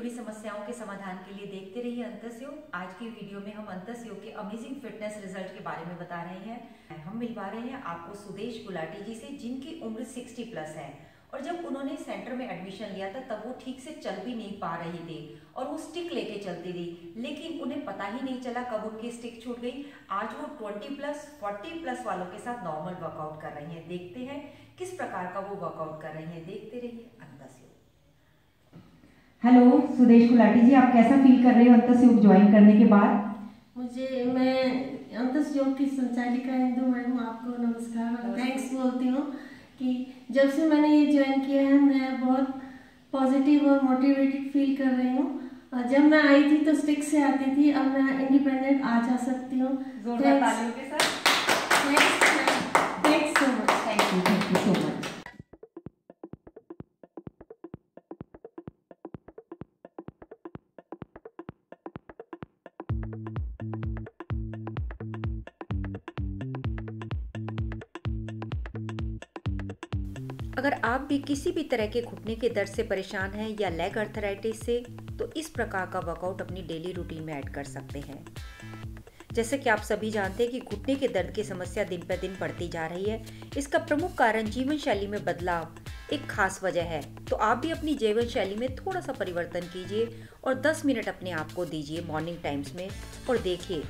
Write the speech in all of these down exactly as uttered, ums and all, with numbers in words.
जुड़ी समस्याओं के समाधान के लिए देखते रहिए अंतस योग। आज की वीडियो में हम अंतस योग के अमेजिंग फिटनेस रिजल्ट के बारे में बता रहे हैं। हम मिलवा रहे हैं आपको सुदेश गुलाटी जी से, जिनकी उम्र साठ प्लस है और जब उन्होंने सेंटर में एडमिशन लिया था तब वो ठीक से चल भी नहीं पा रही थी और वो स्टिक लेके चलती थी, लेकिन उन्हें पता ही नहीं चला कब उनकी स्टिक छूट गई। आज वो बीस प्लस चालीस प्लस वालों के साथ नॉर्मल वर्कआउट कर रही हैं। देखते हैं किस प्रकार का वो वर्कआउट कर रही हैं, देखते रहिए अंतस योग। हेलो सुदेश गुलाटी जी, आप कैसा फील कर रहे हो अंतस योग ज्वाइन करने के बाद? मुझे मैं अंतस योग की संचालिका इंदु मैडम आपको नमस्कार, थैंक्स बोलती हूँ कि जब से मैंने ये ज्वाइन किया है मैं बहुत पॉजिटिव और मोटिवेटेड फील कर रही हूँ। जब मैं आई थी तो स्टिक से आती थी, अब मैं इंडिपेंडेंट आ जा सकती हूँ। Thanks so much, thank you, thank you so much. अगर आप भी किसी भी तरह के घुटने के दर्द से परेशान हैं या लेग अर्थराइटिस से, तो इस प्रकार का वर्कआउट अपनी डेली रूटीन में ऐड कर सकते हैं। जैसे कि आप सभी जानते हैं कि घुटने के दर्द की समस्या दिन पर दिन बढ़ती जा रही है। इसका प्रमुख कारण जीवन शैली में बदलाव एक खास वजह है, तो आप भी अपनी जीवन शैली में थोड़ा सा परिवर्तन कीजिए और दस मिनट अपने आप को दीजिए मॉर्निंग टाइम्स में और देखिए।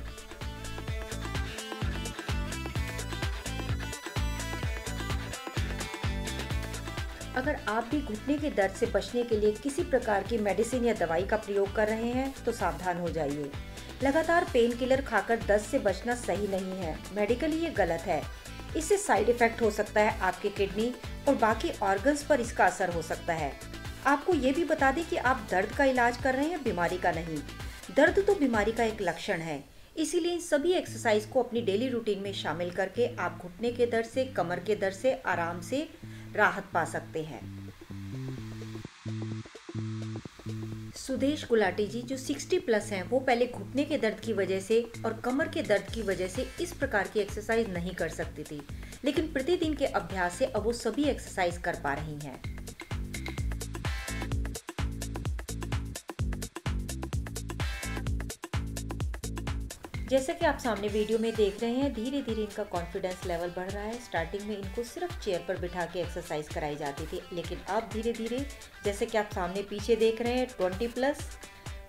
अगर आप भी घुटने के दर्द से बचने के लिए किसी प्रकार की मेडिसिन या दवाई का प्रयोग कर रहे हैं तो सावधान हो जाइए। लगातार पेन किलर खाकर दर्द से बचना सही नहीं है, मेडिकली ये गलत है। इससे साइड इफेक्ट हो सकता है, आपके किडनी और बाकी ऑर्गन्स पर इसका असर हो सकता है। आपको ये भी बता दें कि आप दर्द का इलाज कर रहे हैं, बीमारी का नहीं। दर्द तो बीमारी का एक लक्षण है, इसीलिए इन सभी एक्सरसाइज को अपनी डेली रूटीन में शामिल करके आप घुटने के दर्द से, कमर के दर्द से आराम से राहत पा सकते हैं। सुदेश गुलाटी जी जो साठ प्लस हैं, वो पहले घुटने के दर्द की वजह से और कमर के दर्द की वजह से इस प्रकार की एक्सरसाइज नहीं कर सकती थी, लेकिन प्रतिदिन के अभ्यास से अब वो सभी एक्सरसाइज कर पा रही हैं। जैसा कि आप सामने वीडियो में देख रहे हैं, धीरे धीरे इनका कॉन्फिडेंस लेवल बढ़ रहा है। स्टार्टिंग में इनको सिर्फ चेयर पर बिठा के एक्सरसाइज कराई जाती थी, लेकिन अब धीरे धीरे जैसे कि आप सामने पीछे देख रहे हैं बीस प्लस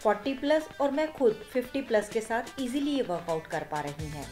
चालीस प्लस और मैं खुद पचास प्लस के साथ इजीली ये वर्कआउट कर पा रही हैं।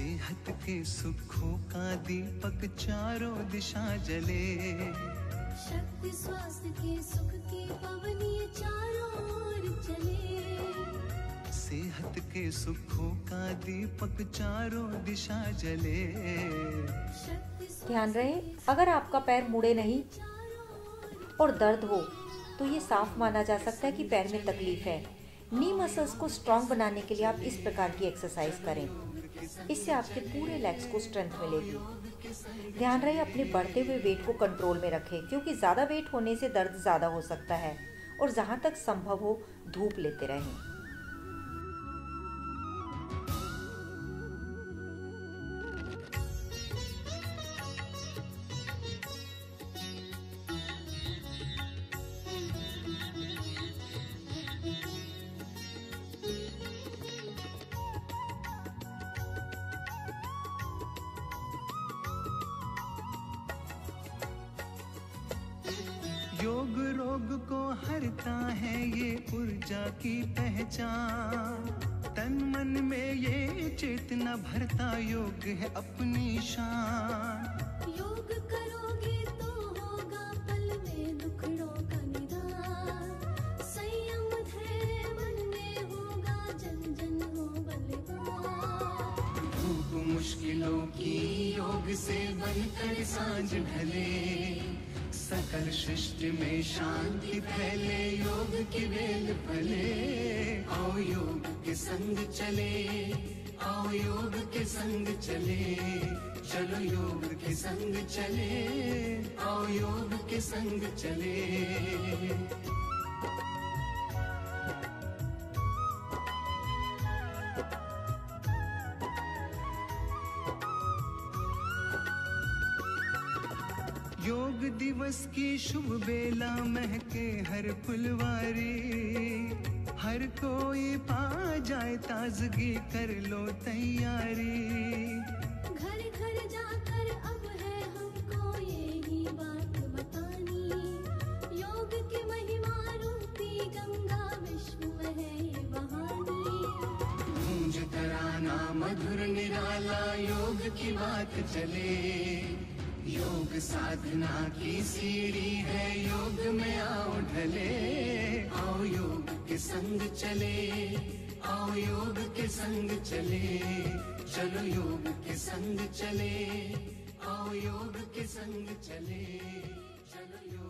सेहत के सुखों का दीपक चारों दिशा जले, शक्ति स्वास्थ्य के सुख की पवनी चारों ओर चले। सेहत के सुखों का दीपक चारों दिशा जले। ध्यान रहे, अगर आपका पैर मुड़े नहीं और दर्द हो तो ये साफ माना जा सकता है कि पैर में तकलीफ है। नी मसल्स को स्ट्रॉन्ग बनाने के लिए आप इस प्रकार की एक्सरसाइज करें, इससे आपके पूरे लेग्स को स्ट्रेंथ मिलेगी। ध्यान रहे, अपने बढ़ते हुए वेट को कंट्रोल में रखें, क्योंकि ज़्यादा वेट होने से दर्द ज़्यादा हो सकता है और जहाँ तक संभव हो धूप लेते रहें। योग रोग को हरता है ये ऊर्जा की पहचान, तन मन में ये चेतना भरता योग है अपनी शान। योग करोगे तो होगा पल में दुखड़ों का निदान। योग से बनकर सांझ ढले, सकल सृष्टि में शांति फैले, योग की बेल फले। आओ योग के संग चले, आओ योग के संग चले, चलो योग के संग चले, आओ योग के संग चले। योग दिवस की शुभ बेला महके हर फुलवारी, हर कोई पा जाए ताजगी, कर लो तैयारी। घर घर जाकर अब है हमको यही बात बतानी, योग की महिमा रूपी गंगा विश्व है ये बहानी। गूंज तराना मधुर निराला, योग की बात चले, योग साधना की सीढ़ी है, योग में आओ ढले। आओ योग के संग चले, आओ योग के संग चले, चलो योग के संग चले, आओ योग के संग चले, चलो योग।